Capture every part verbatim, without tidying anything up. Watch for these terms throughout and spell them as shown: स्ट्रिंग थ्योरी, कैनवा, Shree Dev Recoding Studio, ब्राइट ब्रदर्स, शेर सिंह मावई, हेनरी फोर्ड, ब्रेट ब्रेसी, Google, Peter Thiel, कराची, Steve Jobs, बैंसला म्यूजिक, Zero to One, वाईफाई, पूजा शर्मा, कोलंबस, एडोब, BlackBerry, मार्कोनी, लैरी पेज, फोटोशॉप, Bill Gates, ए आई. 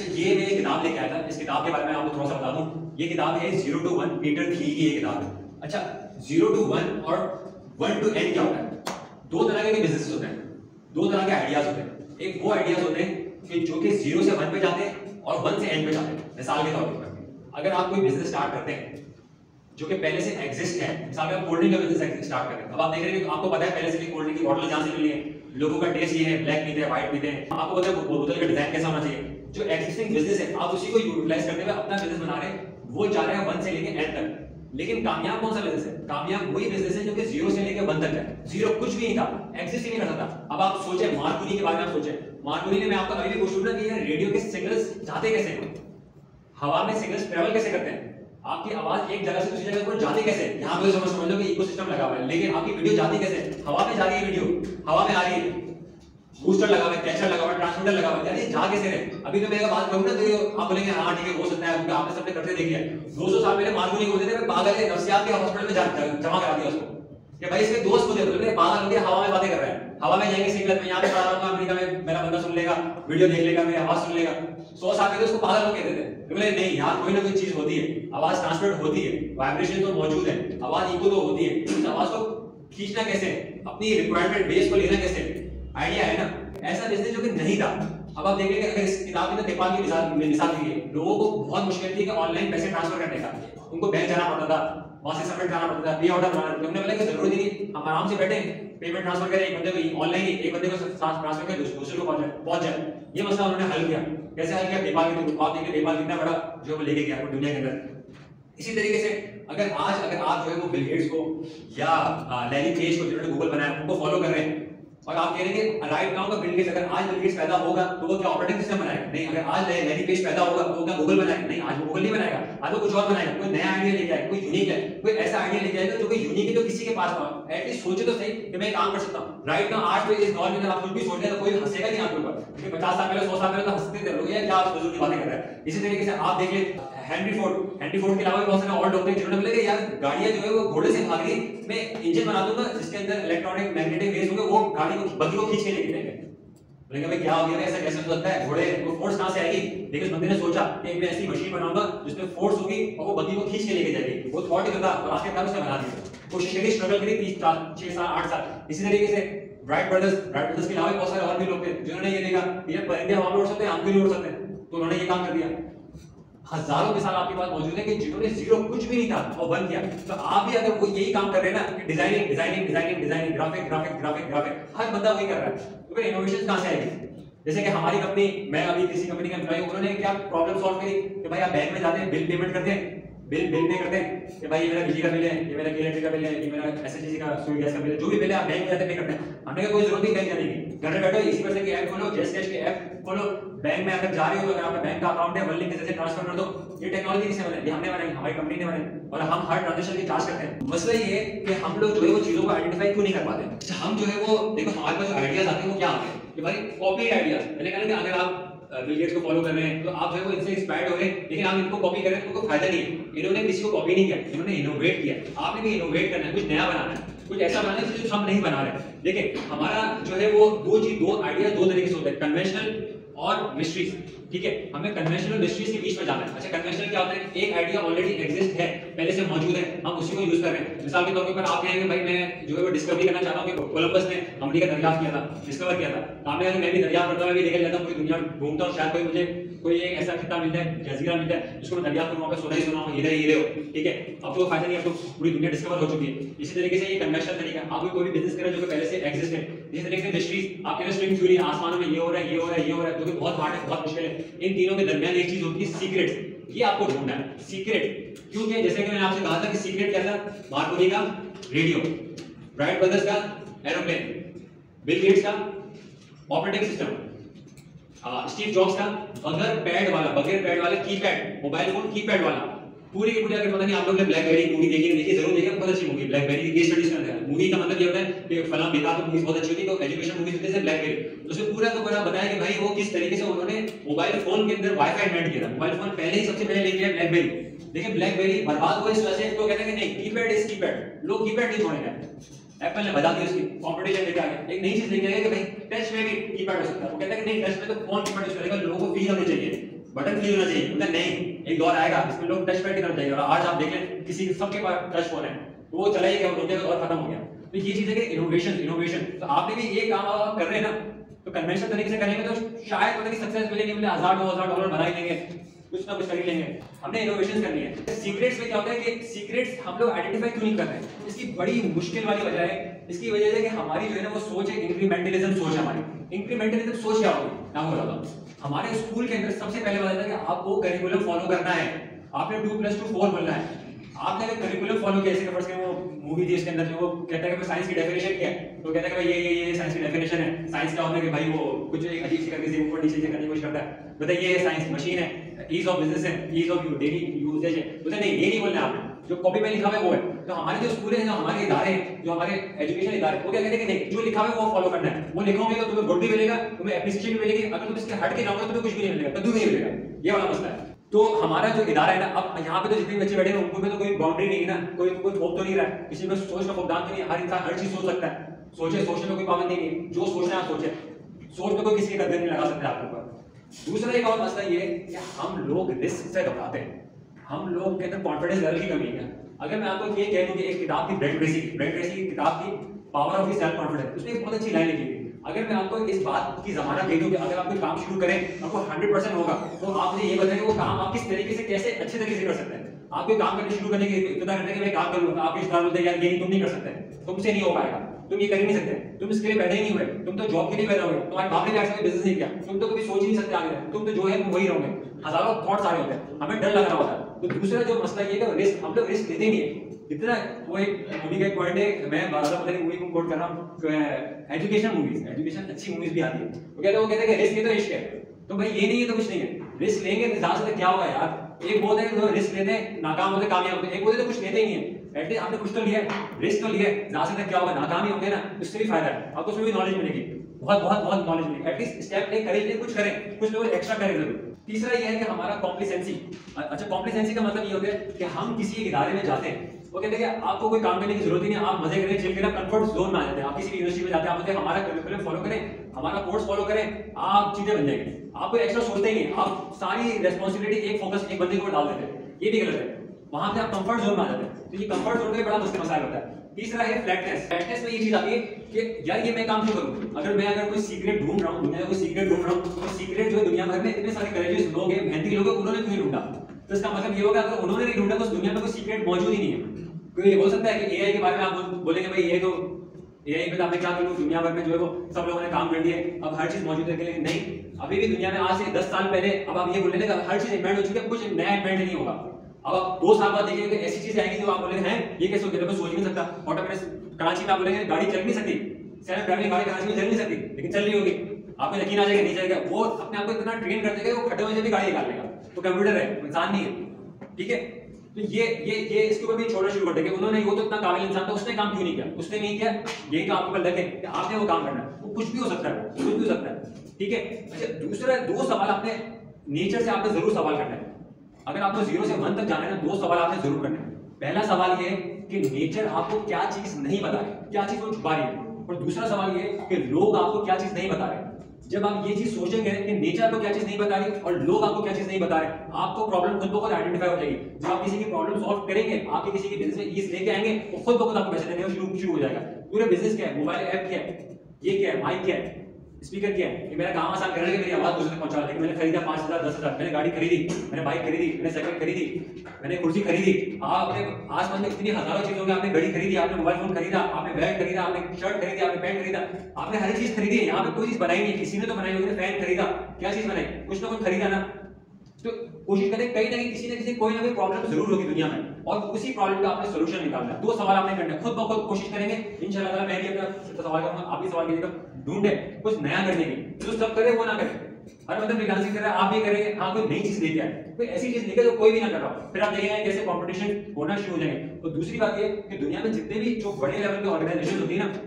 अच्छा, ये मैं किताब लेके आया था, इस किताब के बारे में आपको थोड़ा सा बता दूं। ये किताब है zero to one, Peter Thiel की ये किताब है। अच्छा, जीरो टू वन और वन टू एन क्या होता है? दो तरह के बिजनेस होते हैं, दो तरह के आइडियाज होते हैं। एक वो आइडियाज होते हैं कि जो कि जीरो से वन पे जाते हैं और वन से एन पे जाते हैं। मिसाल के तौर पर अगर आप कोई बिजनेस स्टार्ट करते हैं जो कि पहले से एग्जिस्ट है, मिसाल में आप कोल्ड ड्रिंक का बिजनेस स्टार्ट कर रहे हैं, अब आप देख रहे हैं आपको पता है पहले से कोल्ड ड्रिंक की बॉटल जहाँ से मिली है, लोगों का टेस्ट ये है, ब्लैक पीते हैं, व्हाइट पीते हैं, आपको पता है बोतल का डिजाइन कैसा होना चाहिए। जो एग्जिस्टिंग बिजनेस है आप उसी को यूटिलाइज करते हुए अपना बिजनेस बना रहे हैं, वो जा रहे हैं वन से लेके एन तक। लेकिन कामयाब कौन सा बिजनेस है? कामयाब वही बिजनेस है जो कि जीरो से लेके वन तक है। जीरो कुछ भी नहीं था, एग्जिस्ट ही नहीं करता था। अब आप सोचे मार्कोनी के बारे में, आप सोचे मार्कोनी ने, मैं आपको अभी भी पूछ रहा कि रेडियो के सिग्नल्स जाते कैसे हैं, हवा में सिग्नल्स ट्रेवल कैसे करते हैं, आपकी आवाज एक जगह से दूसरी जगह पर जाती कैसे? यहाँ पे समझ समझ लो कि इकोसिस्टम लगा हुआ है, लेकिन आपकी वीडियो जाती कैसे? हवा में जा रही है, वीडियो हवा में आ रही है, बूस्टर लगा हुआ है, कैचर लगा हुआ है, ट्रांसमीटर लगा हुआ है, यानी जा कैसे रहे? अभी तो मैं एक बात कहूँगा तो आप बोलेंगे हाँ ठीक है हो सकता है, क्योंकि आपने सबने करते देखिए दो सौ साल पहले मार्गो नहीं होते थे, पागल है नफसियात के हॉस्पिटल में जमा करा दिया उसको कि भाई इसके दोस्त मुझे तो पागल हो गया, हवा में बातें कर रहा है, हवा में जाएंगे सिंगल में, यहाँ पे बताऊंगा अमेरिका में मेरा बंदा सुन लेगा, वीडियो देख लेगा, मेरी आवाज सुन लेगा। सौ साल पहले उसको पागल हो कहते थे, बोले नहीं यार कोई ना कोई चीज होती है, आवाज ट्रांसमिट होती है, वाइब्रेशन तो मौजूद है, आवाज इको तो होती है, आवाज को खींचना कैसे, अपनी रिक्वायरमेंट बेस को लेना कैसे, आइडिया है ना। ऐसा बिजनेस जो कि नहीं था। अब आप देख लेंगे अगर इस किताब में नेपाल की मिसाल दी है, लोगों को बहुत मुश्किल थी कि ऑनलाइन पैसे ट्रांसफर करने का, उनको बैंक जाना पड़ता था, वहां से सबमिट करना पड़ता था, पे ऑर्डर बनाना, हमने बोला कि जरूरी नहीं, हम आराम से बैठे पेमेंट ट्रांसफर करें, एक बंदे को ऑनलाइन एक बंदे को ट्रांसफर कर दूसरे को पहुंच जाए। ये मसला उन्होंने हल किया, कैसे हल किया? नेपाल के थ्रू। आप देखिए नेपाल कितना बड़ा जो लेके गया दुनिया के अंदर। इसी तरीके से अगर आज अगर आप जो है वो बिल गेट्स को या लैरी पेज को जिन्होंने गूगल बनाया उनको फॉलो कर रहे हैं और आप कह रहे हैं राइट नाउ का बिल गेट्स, अगर आज बिल गेट्स पैदा होगा तो वो क्या ऑपरेटिंग सिस्टम बनाएगा? नहीं। अगर आज लैरी पेज पैदा होगा तो क्या गूगल बनाएगा? नहीं। आज गूगल नहीं बनाएगा, आज वो कुछ और बनाएगा, कोई नया आइडिया लेके आएगा, कोई यूनिक है, कोई ऐसा आइडिया लेके आएगा जो कि यूनिक है, जो किसी के पास ना हो। एटलीस्ट सोचे तो सही कि मैं काम कर सकता हूं। राइट नाउ आज तो इस दौर में अगर आप कुछ भी सोच रहे हैं तो कोई हंसेगा नहीं आपके ऊपर, क्योंकि पचास साल पहले सौ साल पहले तो हंसते थे लोग, क्या आप बुजुर्ग की बातें कर रहे हैं। इसी तरीके से आप देख लें हेनरी फोर्ड, हेनरी फोर्ड के अलावा बहुत सारे और लोग थे जिन्होंने बोला कि यार गाड़ियां जो है वो घोड़े से भाग रही, मैं इंजन बना दूंगा जिसके अंदर इलेक्ट्रॉनिक मैग्नेटिक वेव्स होंगे, वो गाड़ी बंदी को खींच के लेके जाएंगे। बोलेंगे भाई क्या हो गया, ऐसा कैसे हो सकता है, घोड़े को फोर्स कहां से आएगी? लेकिन उस बंदे ने सोचा कि मैं ऐसी मशीन बनाऊंगा जिसमें फोर्स होगी और वो बंदी को खींच के लेके जाएगी, वो थॉट करता और आखिरकार उसने बना दिया। कोशिश करी, स्ट्रगल करी तीस साल छह साल आठ साल। इसी तरीके से ब्राइट ब्रदर्स ब्राइट ब्रदर्स के अलावा बहुत सारे और भी लोग थे जिन्होंने ये देखा कि परिंदे हवा में उड़ सकते हैं, हम भी उड़ सकते हैं, तो उन्होंने ये काम कर दिया। हजारों मिसाल आपके पास मौजूद है कि जिन्होंने जीरो कुछ भी नहीं था और बन किया। तो आप भी अगर वो यही काम कर रहे हैं ना कि designing designing designing designing graphic graphic graphic graphic हर बंदा वही कर रहा है, तो फिर इनोवेशन कहां से आएगी? जैसे कि हमारी कंपनी, मैं अभी किसी कंपनी का एम्प्लॉय हूं, उन्होंने क्या प्रॉब्लम सॉल्व करी कि भाई आप बैंक में जाते हैं, बिल पेमेंट करते हैं, बिल बिल पे करते हैं कि भाई ये मेरा बिजली का बिल है, ये मेरा इलेक्ट्रिक का बिल है, ये मेरा एसएचजी का सुई गैस का बिल है, जो भी बिल है आप बैंक में जाते पे करते हैं। हमने कहा कोई जरूरत नहीं बैंक जाने की, घर में बैठो इसी पर से कि ऐप खोलो, जस्ट कैश के ऐप खोलो, बैंक में अगर जा रहे हो तो अगर आपका बैंक का अकाउंट है वन लिंक के जैसे ट्रांसफर कर दो। ये टेक्नोलॉजी किसने बनाई? हमने बनाई, हमारी कंपनी ने बनाई, और हम हर ट्रांजेक्शन की जांच करते हैं। मसला ये है कि हम लोग जो है वो चीजों को आइडेंटिफाई क्यों नहीं कर पाते। अच्छा, हम जो है वो देखो हमारे पास आइडियाज आते हैं वो क्या आते हैं कि भाई कॉपी आइडियाज, मैंने कहा कि अगर आप बिल गेट्स को फॉलो कर रहे हैं तो आप जो है वो इनसे इंस्पायर्ड हो रहे हैं, लेकिन आप इनको कॉपी करें तो कोई फायदा नहीं है। इन्होंने किसी को कॉपी नहीं किया, इन्होंने इनोवेट किया। आपने भी इनोवेट करना है, कुछ नया बनाना है, कुछ ऐसा बनाना है जो हम नहीं बना रहे। देखिए हमारा जो है वो दो चीज दो आइडिया दो तरीके से होता है, कन्वेंशनल और मिस्ट्रीज। ठीक है, हमें कन्वेंशनल मिस्ट्रीज के बीच में जाना है। अच्छा, कन्वेंशनल क्या होता है? एक आइडिया ऑलरेडी एग्जिस्ट है, पहले से मौजूद है, हम उसी को यूज कर रहे हैं। मिसाल के तौर पर आप कहेंगे भाई मैं जो है वो डिस्कवरी करना चाहता हूँ कि कोलंबस ने अमेरिका दरियाफ्त किया था, डिस्कवर किया था, आपने कहा मैं भी दरियाफ्त करता हूँ, मैं भी लेकर जाता हूँ पूरी दुनिया घूमता हूँ, शायद कोई मुझे कोई एक ऐसा खिता मिलता है, जजीरा मिलता है, जिसको मैं दरियाफ्त करूँगा, सोना ही सोना हो, हीरे हीरे हो। ठीक है, अब तो फायदा नहीं, अब तो पूरी दुनिया डिस्कवर हो चुकी है। इसी तरीके से ये कन्वेंशनल तरीका, आप कोई भी बिजनेस करें जो कि पहले से एग्जिस्ट है। इसी तरीके से मिस्ट्रीज, आप कह रहे स्ट्रिंग थ्योरी, आसमान में ये हो रहा है, ये हो रहा है, ये हो रहा है, जो कि बहुत हार्ड है, बहुत मुश्किल है। इन तीनों के दरमियान एक चीज होती है सीक्रेट, ये आपको ढूंढना है। सीक्रेट क्योंकि जैसे कि मैंने आपसे कहा था कि सीक्रेट क्या था? मार्कोनी का रेडियो, ब्राइट ब्रदर्स का एरोप्लेन, बिल गेट्स का ऑपरेटिंग सिस्टम, स्टीव जॉब्स का बगैर पैड वाला बगैर पैड वाला कीपैड मोबाइल फोन, कीपैड वाला पूरी की पूरी। अगर पता नहीं आप लोग ने ब्लैकबेरी मूवी देखी है, देखिए जरूर देखिए, बहुत अच्छी मूवी ब्लैकबेरी की स्टडीज करता है। मूवी का मतलब ये होता है कि फला बेकार मूवीज बहुत अच्छी होती है, तो एजुकेशन मूवीज जैसे ब्लैकबेरी, उसमें पूरा का पूरा बताया कि भाई वो किस तरीके से उन्होंने मोबाइल फोन के अंदर वाईफाई ऐड किया था। मोबाइल फोन पहले ही सबसे पहले लेके आया ब्लैकबेरी, लेकिन ब्लैकबेरी बर्बाद हुआ इस वजह से, तो कहते हैं कि नहीं कीपैड इज कीपैड, लोग कीपैड नहीं छोड़ेंगे। एप्पल ने बता दिया उसकी कॉम्पिटिशन लेके आ गया, एक नई चीज लेके आया कि भाई टच में भी कीपैड हो सकता है, वो कहता है कि नहीं टच में तो फोन कीपैड यूज करेगा, लोगों को फील होनी चाहिए। बटन क्लिक होना चाहिए, मतलब नहीं एक दौर आएगा इसमें लोग टच पैड की तरफ जाएंगे और आज आप देख लें किसी सबके पास टच फोन है तो वो चला ही गया, रोते और खत्म हो गया। तो ये चीज है इनोवेशन इनोवेशन। तो आपने भी ये काम आप कर रहे हैं ना, तो कन्वेंशनल तरीके से करेंगे तो शायद पता नहीं सक्सेस मिलेगी, मिले हजार दो हजार डॉलर बना ही लेंगे, कुछ ना कुछ कर ही लेंगे। हमने इनोवेशन करनी है। सीक्रेट्स में क्या होता है कि सीक्रेट्स हम लोग आइडेंटिफाई क्यों नहीं कर रहे हैं, इसकी बड़ी मुश्किल वाली वजह है। इसकी वजह है कि हमारी जो है ना वो सोच है इंक्रीमेंटलिज्म सोच। हमारी इंक्रीमेंटलिज्म सोच क्या होगी ना, हो रहा था हमारे स्कूल के अंदर सबसे पहले बताया था कि आपको करिकुलम फॉलो करना है, आपने टू प्लस टू फोर बोलना है, आपने अगर करिकुलम फॉलो किया। जैसे कि वो मूवी थी इसके अंदर वो कहता है कि भाई साइंस की डेफिनेशन क्या है, तो कहता है कि भाई ये ये ये साइंस की डेफिनेशन है। साइंस क्या होता है कि भाई वो कुछ एक अजीब सी करके ऊपर नीचे से करने की कोशिश करता है, बताइए ये साइंस मशीन है, ईज ऑफ बिजनेस है, ease of you daily usages है। बोलते नहीं ये नहीं बोलना है, आपने जो कॉपी में लिखा हुआ है वो है। तो हमारे जो स्कूल है, जो हमारे इदारे हैं, जो हमारे एजुकेशन इदारे, वो क्या कहते हैं कि नहीं जो लिखा हुआ है वो फॉलो करना है। वो लिखोगे तो तुम्हें गुड भी मिलेगा, तुम्हें एप्रिसिएशन भी मिलेगी, अगर तुम इसके हट के ना हो तुम्हें कुछ भी नहीं मिलेगा, कद्दू नहीं मिलेगा। ये बड़ा मसला है। तो हमारा जो इदारा है ना, अब यहाँ पे तो जितने बच्चे बैठे हैं उनको पे तो कोई बाउंड्री नहीं है ना, कोई कोई ठोक तो नहीं रहा है, किसी पे सोच का फुकदान तो नहीं है। हर इंसान हर चीज सोच सकता है, सोचे सोचने में कोई पाबंदी नहीं है, जो सोचना है सोचे, सोच पे कोई किसी के गद्दे नहीं लगा सकते आपके ऊपर। दूसरा एक और मसला ये है कि हम लोग रिस्क से घबराते हैं, हम लोग के अंदर कॉन्फिडेंस लेवल की कमी है। अगर मैं आपको ये कह दूँ कि एक किताब थी ब्रेट ब्रेसी ब्रेट ब्रेसी की किताब थी पावर ऑफ सेल्फ कॉन्फिडेंस, उसमें एक बहुत अच्छी लाइन लिखी। अगर मैं आपको इस बात की जमानत दे दूं कि अगर आप कोई काम शुरू करें आपको हंड्रेड परसेंट होगा, तो आप मुझे ये बताएं वो काम आप किस तरीके से कैसे अच्छे तरीके से कर सकते हैं। आप कोई काम करने शुरू करने की इब्तिदा करते हैं कि मैं काम करूंगा, आपके रिश्तेदार बोलते हैं यार ये तुम नहीं कर सकते, तुमसे नहीं हो पाएगा, तुम ये कर ही नहीं सकते, तुम इसके लिए बैठे ही नहीं हुए, तुम तो जॉब के लिए बैठे हुए, तुम्हारे बाप ने भी ऐसा बिजनेस नहीं किया, तुम तो कभी सोच ही नहीं सकते आगे, तुम तो जो है तुम वही रहोगे। हजारों थॉट्स आ रहे होते हैं, हमें डर लग रहा होता है। तो दूसरा जो मसला ये है कि रिस्क, हम लोग रिस्क लेते नहीं है इतना। वो एक मूवी का एक पॉइंट है, मैं बार-बार पता नहीं मूवी को कोट कर रहा हूँ, एजुकेशन मूवीज एजुकेशन अच्छी मूवीज भी आती है। वो कहते हैं वो कहते हैं कि रिस्क है तो इश्क है, तो भाई ये नहीं है तो कुछ नहीं है। रिस्क लेंगे तो ज्यादा से क्या होगा यार, एक बोलते हैं रिस्क लेते हैं नाकाम होते कामयाब होते, एक बोलते तो कुछ लेते ही नहीं है। एटलीस्ट आपने कुछ तो लिया है, रिस्क तो लिया है, ज्यादा से क्या होगा नाकाम ही होंगे ना, उससे भी फायदा है, आपको उसमें भी नॉलेज मिलेगी, बहुत बहुत बहुत नॉलेज मिलेगी। एटलीस्ट स्टेप नहीं करें, कुछ करें, कुछ लोग एक्स्ट्रा करें। तीसरा ये है कि हमारा कॉम्प्लिसेंसी। अच्छा कॉम्प्लिसेंसी का मतलब ये होता है कि हम किसी इदारे में जाते हैं, वो कहते हैं कि आपको कोई काम करने की जरूरत ही नहीं, आप मजे करें चिल करें, कंफर्ट जोन में आ जाते हैं। आप किसी यूनिवर्सिटी में जाते हैं, आप बोलते हैं हमारा करिकुलम फॉलो करें, हमारा कोर्स फॉलो करें, आप चीजें बन जाएंगी, आप कोई एक्स्ट्रा सोचते ही नहीं, आप सारी रेस्पॉन्सिबिलिटी एक फोकस एक बंदे को डाल देते हैं, ये भी गलत है। वहाँ पे आप कंफर्ट जोन में आ जाते हैं, तो ये कंफर्ट जोन का बड़ा मुश्किल मसाला होता है। तीसरा है फ्लैटनेस। फ्लैटनेस में ये चीज आती है कि यार ये मैं काम क्यों करूँ, अगर मैं अगर कोई सीक्रेट ढूंढ रहा हूँ, दुनिया में कोई सीक्रेट ढूंढ रहा हूँ, तो सीक्रेट जो है दुनिया भर में इतने सारे करेजियस लोग हैं, मेहनती लोग हैं, उन्होंने क्यों ढूंढा। तो इसका मतलब ये होगा अगर उन्होंने नहीं ढूंढा तो उस दुनिया में कोई सीक्रेट मौजूद ही नहीं है। कोई बोल सकता है कि ए आई के बारे में आप बोलेंगे भाई ये तो ए आई पे आपने क्या करूँ, दुनिया भर में जो है वो सब लोगों ने काम कर दिया, अब हर चीज मौजूद है। लेकिन नहीं, अभी भी दुनिया में आज से दस साल पहले अब आप ये बोल रहे थे हर चीज इन्वेंट हो चुकी है, कुछ नया इन्वेंट नहीं होगा। अब आप दो साल बाद देखिए ऐसी चीजें आएंगी जो आप बोलेंगे हैं ये कैसे हो गया, मैं सोच नहीं सकता। ऑटोमेटिक कराची में आप बोलेंगे गाड़ी चल नहीं सकती, सेल्फ ड्राइविंग गाड़ी कराची में चल नहीं सकती, लेकिन चल रही होगी, आपको यकीन आ जाएगा नहीं चलेगा। वो अपने आप को इतना ट्रेन कर देगा वो खड़े होने से भी गाड़ी निकाल लेगा, तो कंप्यूटर है इंसान नहीं है, ठीक है। तो ये ये ये इसके ऊपर भी छोड़ना शुरू कर देंगे, उन्होंने वो तो इतना काबिल इंसान था उसने काम क्यों नहीं किया, उसने नहीं किया। यही काम आपको लगे कि आपने वो काम करना है, वो कुछ भी हो सकता है, कुछ भी हो सकता है, ठीक है। अच्छा दूसरा दो सवाल आपने नेचर से आपने जरूर सवाल करना है, अगर आपको जीरो से वन तक जाना है ना दो सवाल आपने जरूर करने हैं। पहला सवाल ये है कि नेचर आपको क्या चीज नहीं बता रही, क्या चीज वो छुपा रही है, और दूसरा सवाल ये है कि लोग आपको क्या चीज नहीं बता रहे। जब आप ये चीज सोचेंगे कि नेचर आपको क्या चीज नहीं बता रही और लोग आपको क्या चीज नहीं बता रहे, आपको प्रॉब्लम खुद ब खुद आइडेंटिफाई हो जाएगी। जब आप किसी की प्रॉब्लम सॉल्व करेंगे, आपके किसी की बिजनेस में ईज लेके आएंगे, वो खुद ब खुद आपको पैसे देने शुरू हो जाएगा। पूरे बिजनेस क्या है, मोबाइल ऐप क्या है, ये क्या है, माइक क्या है, स्पीकर क्या है, ये मेरा काम आसान करने के मेरी आवाज दूसरे तक पहुंचा, लेकिन मैंने खरीदा पाँच हज़ार, दस हज़ार, मैंने गाड़ी खरीदी, मैंने बाइक खरीदी, मैंने साइकिल खरीदी, मैंने कुर्सी खरीदी। आपने आसपास में इतनी हजारों चीजों में आपने घड़ी खरीदी, आपने मोबाइल फोन खरीदा, आपने बैग खरीदा, आपने शर्ट खरीदी, आपने पैंट खरीदा, आपने हर चीज खरीदी है। यहाँ पे कोई चीज बनाई नहीं, किसी ने तो बनाई होगी, फैन खरीदा, क्या चीज बनाई, कुछ ना कुछ खरीदा ना। तो कोशिश करें कहीं ना कहीं किसी ना किसी कोई ना कोई प्रॉब्लम जरूर होगी दुनिया में, और उसी प्रॉब्लम का आपने सोल्यूशन निकालना है। दो सवाल आपने करने हैं, खुद ब खुद कोशिश करेंगे, इंशाल्लाह ताला मैं भी अपना सवाल करूंगा, आप भी सवाल कीजिएगा, ढूंढे कुछ नया करने की। जो सब करे वो ना करे, हर मतलब फ्रीलांसिंग कर रहा है आप भी करेंगे, हाँ कोई नई चीज लेके आए, कोई ऐसी चीज लेके जो कोई भी ना कर रहा, फिर आप देखेंगे कैसे कॉम्पिटिशन होना शुरू हो जाएंगे। और दूसरी बात ये कि दुनिया में जितने भी जो बड़े लेवल के ऑर्गेनाइजेशन होती है ना,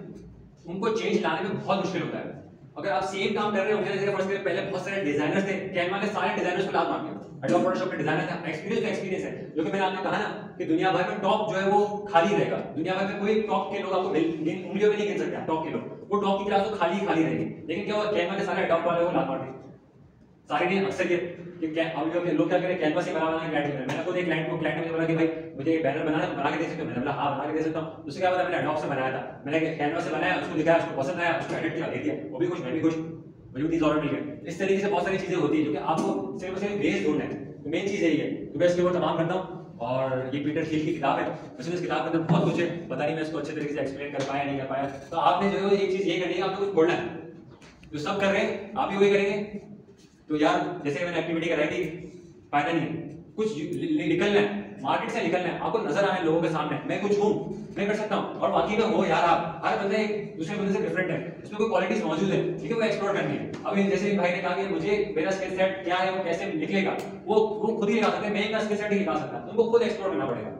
उनको चेंज लाने में बहुत मुश्किल होता है। अगर आप सेम काम कर रहे होंगे, जैसे फर्स्ट में पहले बहुत सारे डिजाइनर्स थे, कैनवा के सारे डिजाइनर्स को लाभ मांगे, एडोब फोटोशॉप के डिजाइनर था, एक्सपीरियंस का एक्सपीरियंस है, जो कि मैंने आपको कहा ना कि दुनिया भर में टॉप जो है वो खाली रहेगा, दुनिया भर में कोई टॉप के लोग आपको उंगलियों में नहीं गिन सकता, टॉप के लोग, वो टॉप की क्लास तो खाली खाली रहेगी। लेकिन क्या हुआ, कैनवा के सारे एडोब वाले को लाभ मांगे, सारे ने अक्सर ये अब लोग लोग क्या करें कैनवास ही बना बना के क्लाइंट को मैंने खुद एक क्लाइंट को क्लाइंट ने बोला कि भाई मुझे एक बैनर बनाना बना के दे सकते हो, मैंने बोला हां बना के दे सकता हूं। उससे क्या हुआ, मैंने एडोब से बनाया था, मैंने कैनवास से बनाया, उसको दिखाया, उसको पसंद आया, उसको एडिट किया, दे दिया, वो भी कुछ मैं भी कुछ मुझे इज ऑलरेडी मिल। इस तरीके से बहुत सारी चीजें होती है जो कि आपको सिर्फ सिर्फ बेस ढूंढना है। तो मेन चीज यही है तो मैं इसके ऊपर तमाम करता हूं और ये पीटर थील की किताब है। वैसे इस किताब के अंदर बहुत कुछ है, पता नहीं मैं इसको अच्छे तरीके से एक्सप्लेन कर पाया नहीं कर पाया। तो आपने जो है एक चीज ये करनी है, आपको कुछ बोलना है, जो सब कर रहे हैं आप भी वही करेंगे। तो यार जैसे मैंने एक्टिविटी कराई थी, फायदा नहीं है, कुछ निकलना है, मार्केट से निकलना है, आपको नजर आना है लोगों के सामने मैं कुछ हूँ, मैं कर सकता हूँ। और बाकी में हो यार, आप हर बंदा एक दूसरे बंदे से डिफरेंट है, उसमें कोई क्वालिटीज मौजूद है, ठीक है, वो एक्सप्लोर करनी है। अभी जैसे भाई ने कहा कि मुझे मेरा स्किल सेट क्या है, वो कैसे निकलेगा, वो वो खुद ही निकाल सकते हैं, मैं मेरा स्किल सेट ही निकाल सकता हूँ, उनको खुद एक्सप्लोर करना पड़ेगा।